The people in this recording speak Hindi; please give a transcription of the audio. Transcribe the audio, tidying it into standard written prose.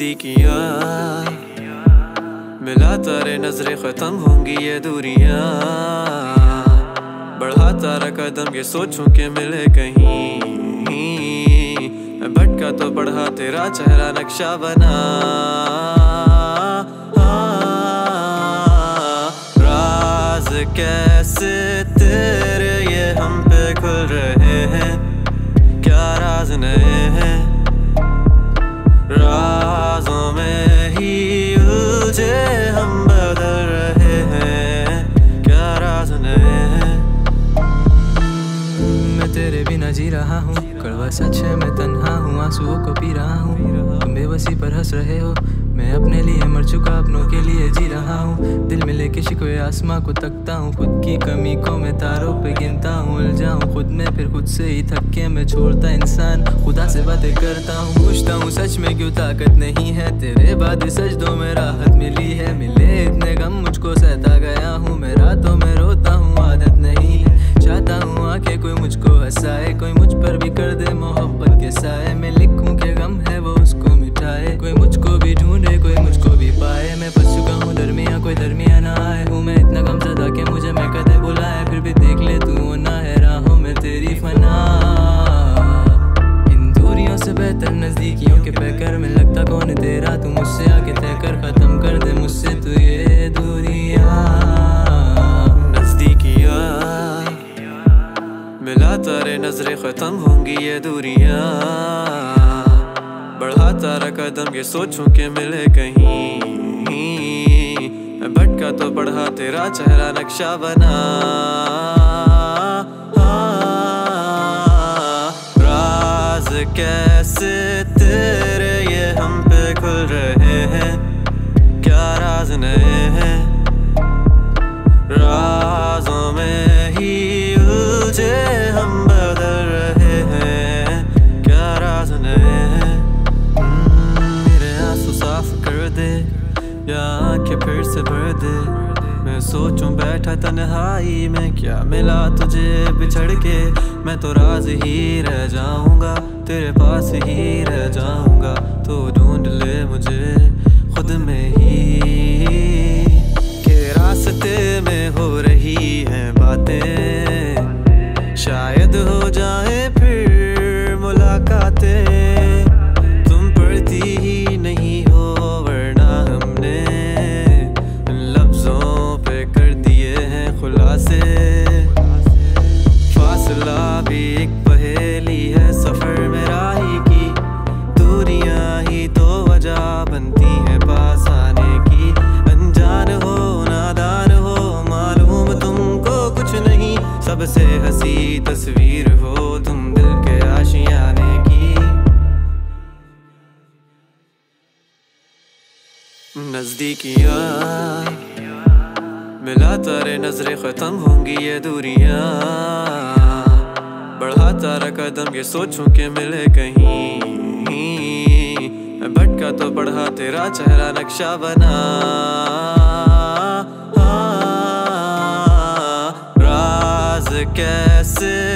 नज़दीकियाँ मिलाता रहे नजरें, खत्म होंगी ये दूरियाँ। बढ़ाता रहा कदम ये सोचूं कि मिले कहीं, मैं भटका तो बढ़ा तेरा चेहरा नक्शा बना। राज कैसे तेरे ये हम पे खुल रहे हैं, क्या राज नए हैं। राज़ों में ही उलझे हम बदल रहे हैं, क्या राज़ नए हैं। मैं तेरे बिना जी रहा हूँ, कड़वा सच है मैं तन्हा हूँ, आंसुओं को पी रहा हूँ। तुम बेबसी पर हंस रहे हो, मैं अपने लिए मर चुका अपनों के लिए जी रहा हूँ। दिल में लेके शिकवे आसमां को तकता हूँ, खुद की कमी को मैं तारों पे गिनता हूँ। उलझा हूँ खुद में फिर खुद से ही थक के मैं छोड़ता इंसान, खुदा से बातें करता हूँ। पूछता हूँ सच में क्यों ताकत नहीं है, तेरे बाद सजदों में राहत मिली है। मिले इतने गम मुझको सहता गया हूँ, मैं रातों में रोता हूँ आदत नहीं है। चाहता हूँ आके कोई मुझको हंसाए, कोई मुझ पर भी कर दे मोहब्बत के साए। मैं लिखूँ के गम है वो उसको मिटाए, कोई मुझको भी ढूंढे कोई मुझको भी पाए। मैं फंस चुका हूँ दरमियाँ, कोई दरमियाँ ना आए। हूँ मैं इतना गमज़दा कि मुझे मैं कदे बुलाए, फिर भी देख ले तू होना है राहों में तेरी फना। इन दूरियों से बेहतर नज़दीकियों के पैकर में लगता कौन तेरा। तू मुझसे आके तय कर, खत्म कर दे मुझसे तू ये दूरियाँ। नज़दीकियाँ मिलाता रहे नजरें, खत्म होंगी ये दूरियाँ। बढ़ाता रहा कदम ये सोचूं कि मिले कहीं, मैं भटका तो बढ़ा तेरा चेहरा नक्शा बना। राज कैसे तेरे ये हम पे खुल रहे हैं, क्या राज नए हैं। राजों में ही उलझे हम बदल रहे हैं, क्या राज नए हैं। कर दे या आंखें फिर से भर दे, मैं सोचूं बैठा तन्हाई में क्या मिला तुझे बिछड़ के। मैं तो राज ही रह जाऊंगा, तेरे पास ही रह जाऊंगा, तो ढूंढ ले मुझे खुद में ही। के रास्ते में हो रही हैं बातें, शायद हो जाए फिर मुलाकातें। तुम पढ़ती ही नहीं हो वरना हमने लफ्जों पे कर दिए हैं खुलासे। फासला भी एक पहेली है सफर में राही की, दूरियां ही तो वजह बनती है पास आने की। अनजान हो नादान हो मालूम तुमको कुछ नहीं, सबसे हंसी तस्वीर हो तुम दिल के आशियाने की। नज़दीकियाँ मिलाता रहे नजरें, खत्म होंगी ये दूरियाँ। बढ़ाता रहा कदम ये सोचूं कि मिले कहीं, मैं भटका तो बढ़ा तेरा चेहरा नक्शा बना। राज कैसे